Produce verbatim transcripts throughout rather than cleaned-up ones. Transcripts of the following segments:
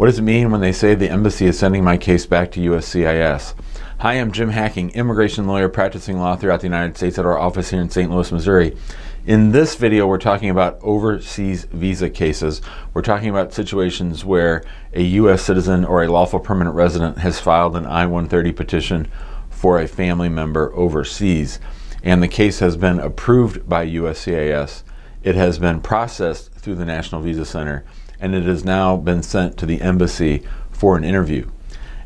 What does it mean when they say the embassy is sending my case back to U S C I S? Hi, I'm Jim Hacking, immigration lawyer practicing law throughout the United States at our office here in Saint Louis, Missouri. In this video, we're talking about overseas visa cases. We're talking about situations where a U S citizen or a lawful permanent resident has filed an I one thirty petition for a family member overseas, and the case has been approved by U S C I S. It has been processed through the National Visa Center, and it has now been sent to the embassy for an interview.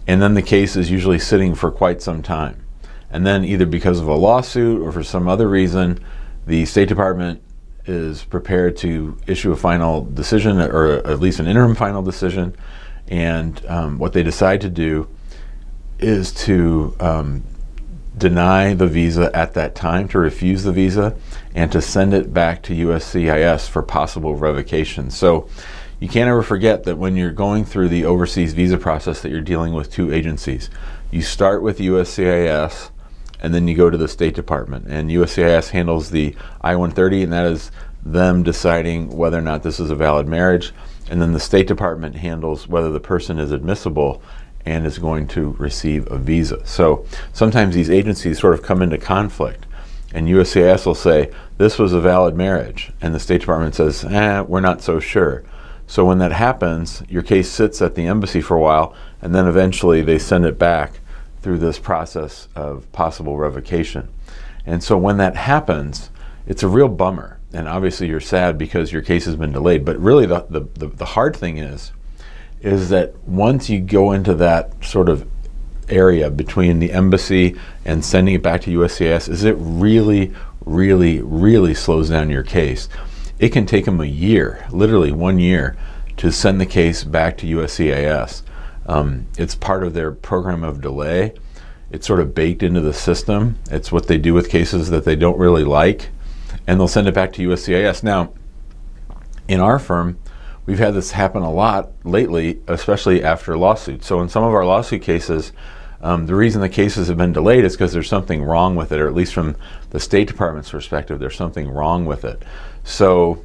And then the case is usually sitting for quite some time. And then either because of a lawsuit or for some other reason, the State Department is prepared to issue a final decision, or at least an interim final decision. And um, what they decide to do is to um, deny the visa at that time, to refuse the visa, and to send it back to U S C I S for possible revocation. So you can't ever forget that when you're going through the overseas visa process that you're dealing with two agencies. You start with U S C I S, and then you go to the State Department, and U S C I S handles the I one thirty, and that is them deciding whether or not this is a valid marriage, and then the State Department handles whether the person is admissible and is going to receive a visa. So sometimes these agencies sort of come into conflict, and U S C I S will say, this was a valid marriage, and the State Department says, eh, we're not so sure. So when that happens, your case sits at the embassy for a while, and then eventually they send it back through this process of possible revocation. And so when that happens, it's a real bummer. And obviously you're sad because your case has been delayed. But really the, the, the, the hard thing is, is that once you go into that sort of area between the embassy and sending it back to U S C I S, is it really, really, really slows down your case. It can take them a year, literally one year, to send the case back to U S C I S. Um, it's part of their program of delay. It's sort of baked into the system. It's what they do with cases that they don't really like, and they'll send it back to U S C I S. Now, in our firm, we've had this happen a lot lately, especially after lawsuits. So in some of our lawsuit cases, Um, the reason the cases have been delayed is because there's something wrong with it, or at least from the State Department's perspective, there's something wrong with it. So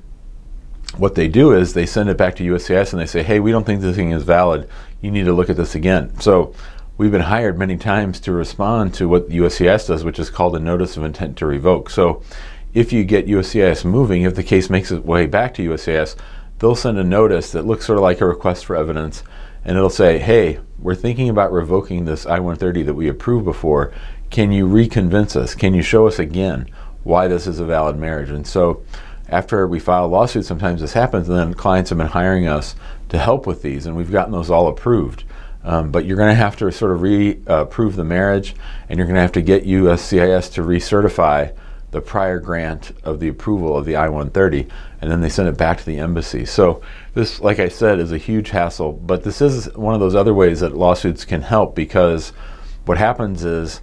what they do is they send it back to U S C I S and they say, hey, we don't think this thing is valid. You need to look at this again. So we've been hired many times to respond to what U S C I S does, which is called a Notice of Intent to Revoke. So if you get U S C I S moving, if the case makes its way back to U S C I S, they'll send a notice that looks sort of like a request for evidence, and it'll say, hey, we're thinking about revoking this I one thirty that we approved before. Can you reconvince us? Can you show us again why this is a valid marriage? And so after we file lawsuits, sometimes this happens, and then clients have been hiring us to help with these, and we've gotten those all approved. Um, but you're gonna have to sort of re-approve the marriage, and you're gonna have to get U S C I S to recertify the prior grant of the approval of the I one thirty, and then they send it back to the embassy. So this, like I said, is a huge hassle, but this is one of those other ways that lawsuits can help, because what happens is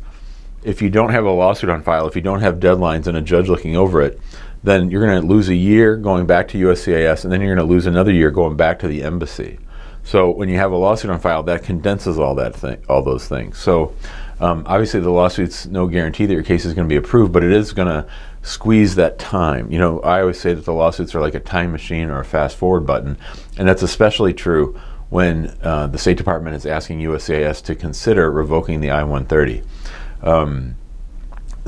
if you don't have a lawsuit on file, if you don't have deadlines and a judge looking over it, then you're gonna lose a year going back to U S C I S, and then you're gonna lose another year going back to the embassy. So when you have a lawsuit on file, that condenses all that thing, all those things. So um, obviously the lawsuit's no guarantee that your case is going to be approved, but it is going to squeeze that time. You know, I always say that the lawsuits are like a time machine or a fast forward button, and that's especially true when uh, the State Department is asking U S C I S to consider revoking the I one thirty. Um,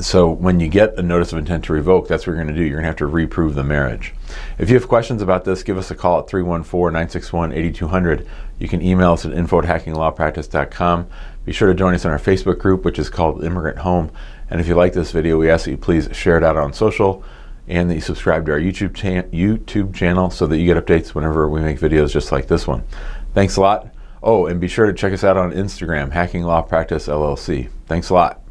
So when you get a notice of intent to revoke, that's what you're going to do. You're going to have to reprove the marriage. If you have questions about this, give us a call at three one four, nine six one, eight two zero zero. You can email us at info at hacking law practice dot com. Be sure to join us in our Facebook group, which is called Immigrant Home. And if you like this video, we ask that you please share it out on social, and that you subscribe to our YouTube, cha YouTube channel so that you get updates whenever we make videos just like this one. Thanks a lot. Oh, and be sure to check us out on Instagram, Hacking Law Practice L L C. Thanks a lot.